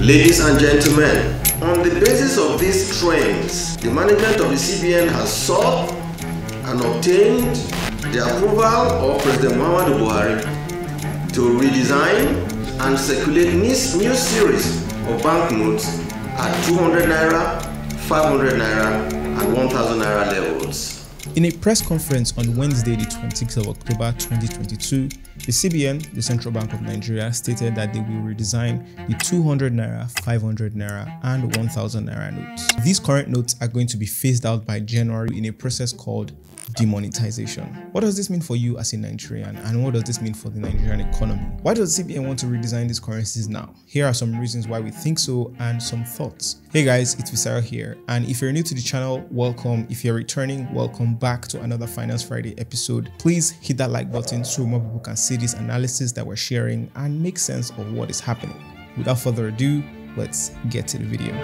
Ladies and gentlemen, on the basis of these trends, the management of the CBN has sought and obtained the approval of President Muhammadu Buhari to redesign and circulate new series of banknotes at 200 Naira, 500 Naira and 1,000 Naira levels. In a press conference on Wednesday, the 26th of October 2022, the CBN, the Central Bank of Nigeria, stated that they will redesign the 200 Naira, 500 Naira and 1,000 Naira notes. These current notes are going to be phased out by January in a process called demonetization. What does this mean for you as a Nigerian, and what does this mean for the Nigerian economy? Why does CBN want to redesign these currencies now? Here are some reasons why we think so and some thoughts. Hey guys, it's Visara here, and if you're new to the channel, welcome. If you're returning, welcome back to another Finance Friday episode. Please hit that like button so more people can see this analysis that we're sharing and make sense of what is happening. Without further ado, let's get to the video.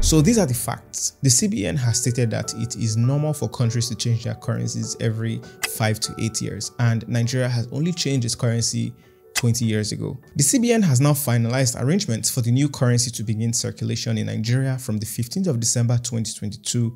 So these are the facts. The CBN has stated that it is normal for countries to change their currencies every 5 to 8 years, and Nigeria has only changed its currency 20 years ago. The CBN has now finalized arrangements for the new currency to begin circulation in Nigeria from the 15th of December 2022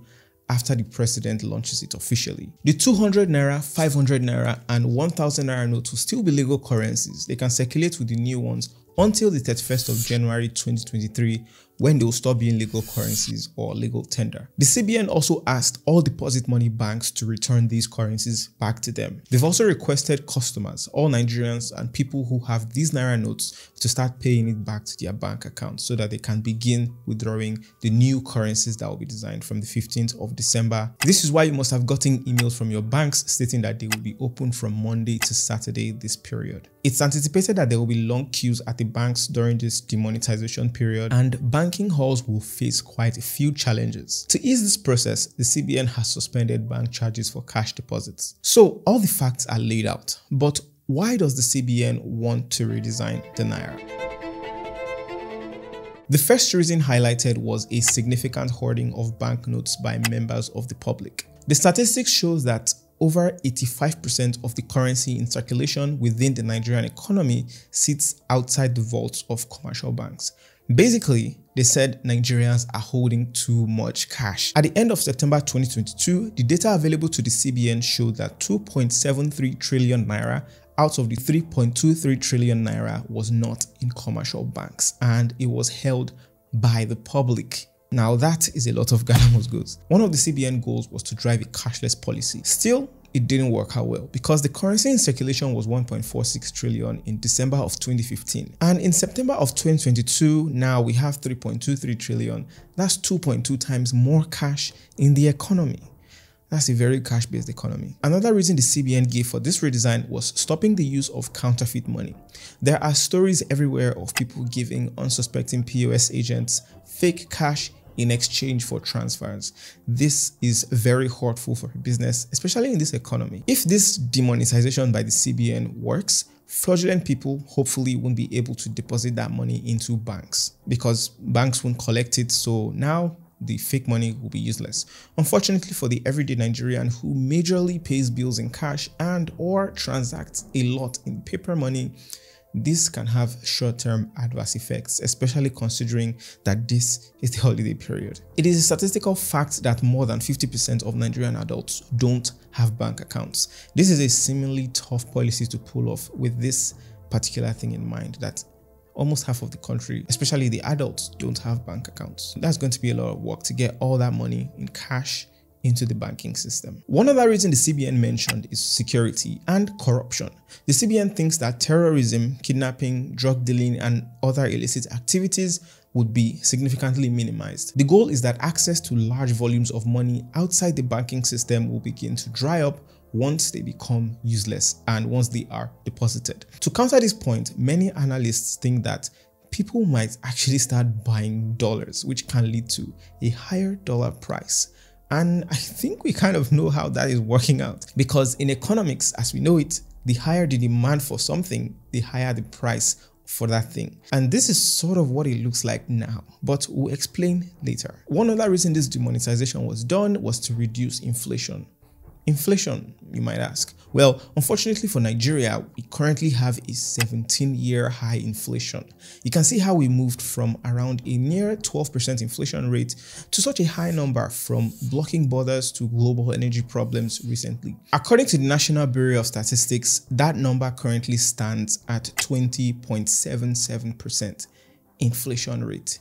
after the president launches it officially. The 200 Naira, 500 Naira and 1,000 Naira notes will still be legal currencies. They can circulate with the new ones until the 31st of January 2023, when they will stop being legal currencies or legal tender. The CBN also asked all deposit money banks to return these currencies back to them. They've also requested customers, all Nigerians and people who have these Naira notes, to start paying it back to their bank accounts so that they can begin withdrawing the new currencies that will be designed from the 15th of December. This is why you must have gotten emails from your banks stating that they will be open from Monday to Saturday this period. It's anticipated that there will be long queues at the banks during this demonetization period, and banking halls will face quite a few challenges. To ease this process, the CBN has suspended bank charges for cash deposits. So all the facts are laid out, but why does the CBN want to redesign the Naira? The first reason highlighted was a significant hoarding of banknotes by members of the public. The statistics shows that over 85% of the currency in circulation within the Nigerian economy sits outside the vaults of commercial banks. Basically, they said Nigerians are holding too much cash. At the end of September 2022, the data available to the CBN showed that 2.73 trillion Naira out of the 3.23 trillion Naira was not in commercial banks, and it was held by the public. Now that is a lot of Ghana's goods. One of the CBN goals was to drive a cashless policy. Still, it didn't work out well because the currency in circulation was 1.46 trillion in December of 2015. And in September of 2022, now we have 3.23 trillion. That's 2.2 times more cash in the economy. That's a very cash-based economy. Another reason the CBN gave for this redesign was stopping the use of counterfeit money. There are stories everywhere of people giving unsuspecting POS agents fake cash in exchange for transfers. This is very hurtful for a business, especially in this economy. If this demonetization by the CBN works, fraudulent people hopefully won't be able to deposit that money into banks because banks won't collect it. So now the fake money will be useless. Unfortunately for the everyday Nigerian who majorly pays bills in cash and or transacts a lot in paper money, this can have short-term adverse effects, especially considering that this is the holiday period. It is a statistical fact that more than 50% of Nigerian adults don't have bank accounts. This is a seemingly tough policy to pull off with this particular thing in mind, that almost half of the country, especially the adults, don't have bank accounts. That's going to be a lot of work to get all that money in cash into the banking system. One other reason the CBN mentioned is security and corruption. The CBN thinks that terrorism, kidnapping, drug dealing, and other illicit activities would be significantly minimized. The goal is that access to large volumes of money outside the banking system will begin to dry up once they become useless and once they are deposited. To counter this point, many analysts think that people might actually start buying dollars, which can lead to a higher dollar price. And I think we kind of know how that is working out, because in economics, as we know it, the higher the demand for something, the higher the price for that thing. And this is sort of what it looks like now, but we'll explain later. One other reason this demonetization was done was to reduce inflation. Inflation, you might ask. Well, unfortunately for Nigeria, we currently have a 17-year high inflation. You can see how we moved from around a near 12% inflation rate to such a high number from blocking borders to global energy problems recently. According to the National Bureau of Statistics, that number currently stands at 20.77% inflation rate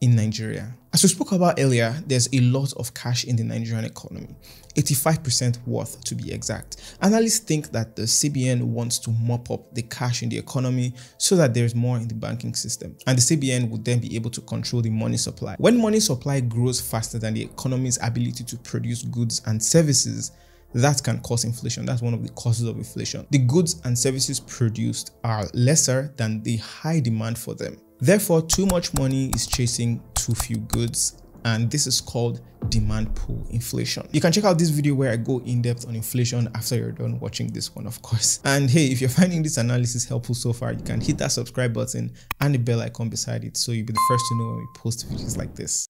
in Nigeria. As we spoke about earlier, there's a lot of cash in the Nigerian economy, 85% worth to be exact. Analysts think that the CBN wants to mop up the cash in the economy so that there's more in the banking system, and the CBN would then be able to control the money supply. When money supply grows faster than the economy's ability to produce goods and services, that can cause inflation. That's one of the causes of inflation. The goods and services produced are lesser than the high demand for them. Therefore, too much money is chasing too few goods, and this is called demand pull inflation. You can check out this video where I go in depth on inflation after you're done watching this one, of course. And hey, if you're finding this analysis helpful so far, you can hit that subscribe button and the bell icon beside it, so you'll be the first to know when we post videos like this.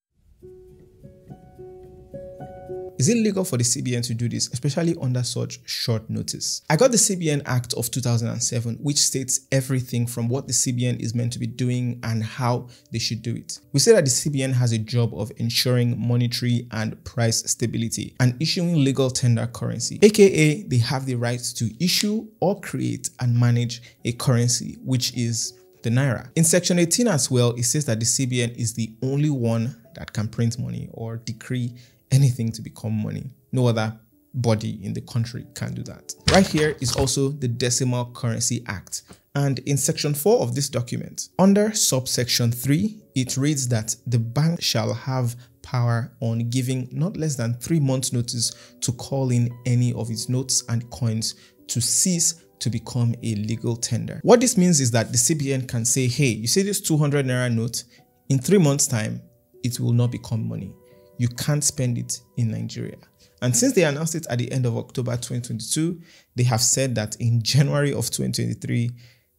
Is it legal for the CBN to do this, especially under such short notice? I got the CBN Act of 2007, which states everything from what the CBN is meant to be doing and how they should do it. We say that the CBN has a job of ensuring monetary and price stability and issuing legal tender currency, aka they have the right to issue or create and manage a currency, which is the Naira. In section 18 as well, it says that the CBN is the only one that can print money or decree anything to become money. No other body in the country can do that. Right here is also the Decimal Currency Act. And in section 4 of this document, under subsection 3, it reads that the bank shall have power on giving not less than 3 months' notice to call in any of its notes and coins to cease to become a legal tender. What this means is that the CBN can say, hey, you see this 200 Naira note, in 3 months' time, it will not become money. You can't spend it in Nigeria. And since they announced it at the end of October 2022, they have said that in January of 2023,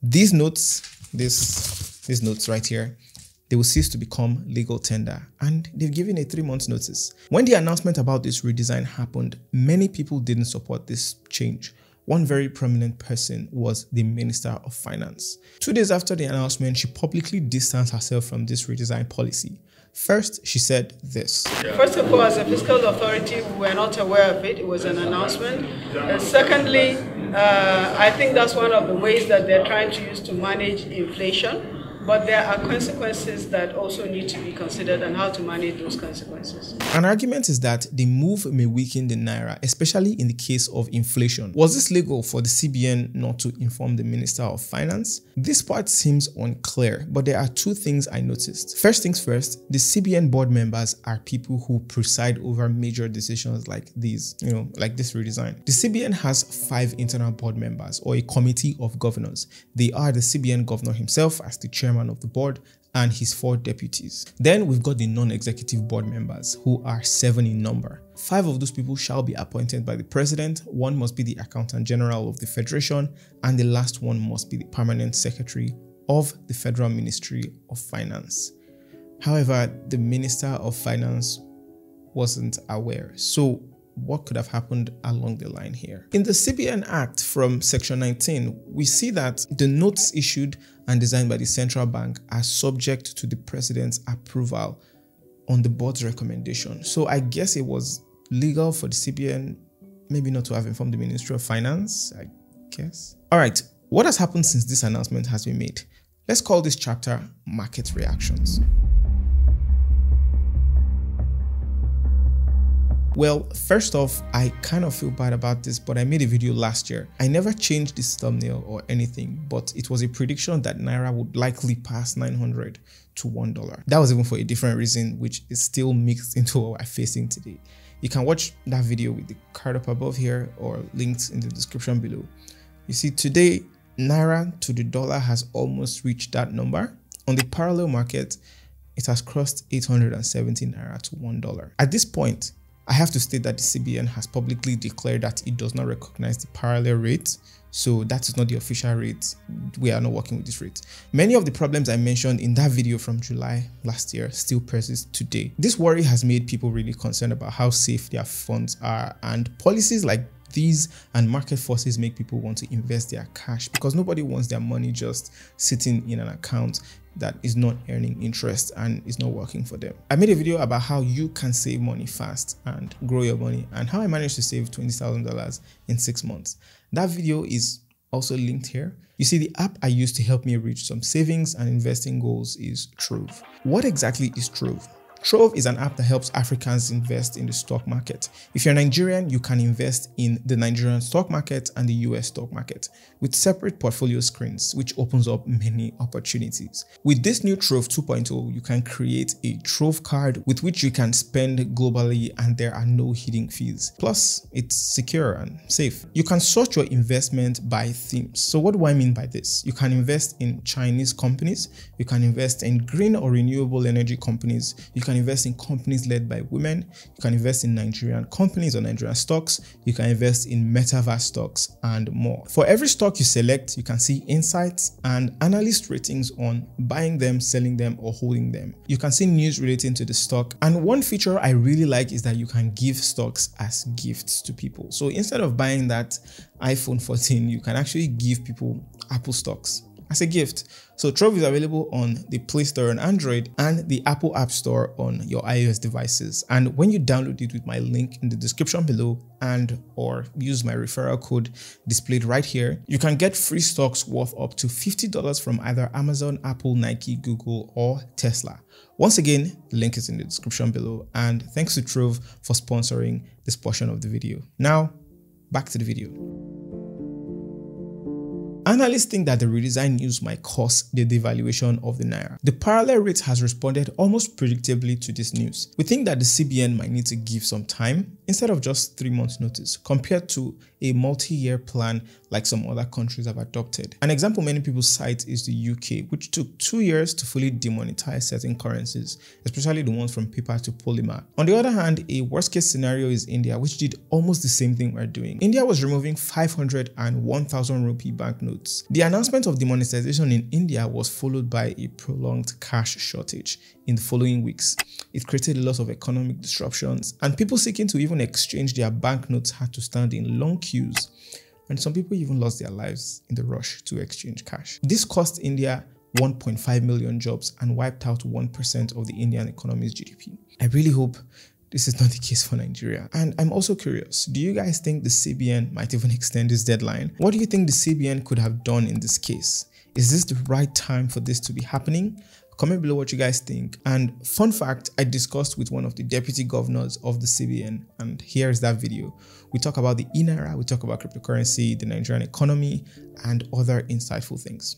these notes, these notes right here, they will cease to become legal tender. And they've given a 3 months notice. When the announcement about this redesign happened, many people didn't support this change. One very prominent person was the Minister of Finance. 2 days after the announcement, she publicly distanced herself from this redesign policy. First, she said this. First of all, as a fiscal authority, we were not aware of it. It was an announcement. Secondly, I think that's one of the ways that they're trying to use to manage inflation. But there are consequences that also need to be considered and how to manage those consequences. An argument is that the move may weaken the Naira, especially in the case of inflation. Was this legal for the CBN not to inform the Minister of Finance? This part seems unclear, but there are two things I noticed. First things first, the CBN board members are people who preside over major decisions like these, like this redesign. The CBN has 5 internal board members or a committee of governors. They are the CBN governor himself as the chairman of the board and his 4 deputies. Then we've got the non-executive board members, who are 7 in number. 5 of those people shall be appointed by the president, 1 must be the Accountant General of the Federation, and the last one must be the Permanent Secretary of the Federal Ministry of Finance. However, the Minister of Finance wasn't aware. So what could have happened along the line here? In the CBN Act from section 19, we see that the notes issued and designed by the central bank are subject to the president's approval on the board's recommendation. So I guess it was legal for the CBN, maybe not to have informed the Ministry of Finance, I guess. All right, what has happened since this announcement has been made? Let's call this chapter Market Reactions. Well, first off, I kind of feel bad about this, but I made a video last year. I never changed this thumbnail or anything, but it was a prediction that Naira would likely pass 900 to $1. That was even for a different reason, which is still mixed into what we're facing today. You can watch that video with the card up above here or linked in the description below. You see, today, Naira to the dollar has almost reached that number. On the parallel market, it has crossed 870 Naira to $1. At this point, I have to state that the CBN has publicly declared that it does not recognize the parallel rate, so that is not the official rate. We are not working with this rate. Many of the problems I mentioned in that video from July last year still persist today. This worry has made people really concerned about how safe their funds are, and policies like these and market forces make people want to invest their cash because nobody wants their money just sitting in an account that is not earning interest and is not working for them. I made a video about how you can save money fast and grow your money, and how I managed to save $20,000 in 6 months. That video is also linked here. You see, the app I use to help me reach some savings and investing goals is Trove. What exactly is Trove? Trove is an app that helps Africans invest in the stock market. If you're Nigerian, you can invest in the Nigerian stock market and the US stock market with separate portfolio screens, which opens up many opportunities. With this new Trove 2.0, you can create a Trove card with which you can spend globally, and there are no hidden fees. Plus, it's secure and safe. You can sort your investment by themes. So what do I mean by this? You can invest in Chinese companies. You can invest in green or renewable energy companies. You can invest in companies led by women. You can invest in Nigerian companies or Nigerian stocks. You can invest in metaverse stocks and more. For every stock you select, you can see insights and analyst ratings on buying them, selling them, or holding them. You can see news relating to the stock. And one feature I really like is that you can give stocks as gifts to people. So instead of buying that iPhone 14, you can actually give people Apple stocks as a gift. So Trove is available on the Play Store on Android and the Apple App Store on your iOS devices. And when you download it with my link in the description below and or use my referral code displayed right here, you can get free stocks worth up to $50 from either Amazon, Apple, Nike, Google, or Tesla. Once again, the link is in the description below. And thanks to Trove for sponsoring this portion of the video. Now, back to the video. Analysts think that the redesign news might cause the devaluation of the Naira. The parallel rate has responded almost predictably to this news. We think that the CBN might need to give some time instead of just 3 months notice compared to a multi-year plan like some other countries have adopted. An example many people cite is the UK, which took 2 years to fully demonetize certain currencies, especially the ones from paper to polymer. On the other hand, a worst case scenario is India, which did almost the same thing we're doing. India was removing 500 and 1,000 rupee banknotes. The announcement of demonetization in India was followed by a prolonged cash shortage in the following weeks. It created a lot of economic disruptions, and people seeking to even exchange their banknotes had to stand in long queues, and some people even lost their lives in the rush to exchange cash. This cost India 1.5 million jobs and wiped out 1% of the Indian economy's GDP. I really hope this is not the case for Nigeria. And I'm also curious, do you guys think the CBN might even extend this deadline? What do you think the CBN could have done in this case? Is this the right time for this to be happening? Comment below what you guys think. And fun fact, I discussed with one of the deputy governors of the CBN, and here is that video. We talk about the e-Naira, we talk about cryptocurrency, the Nigerian economy, and other insightful things.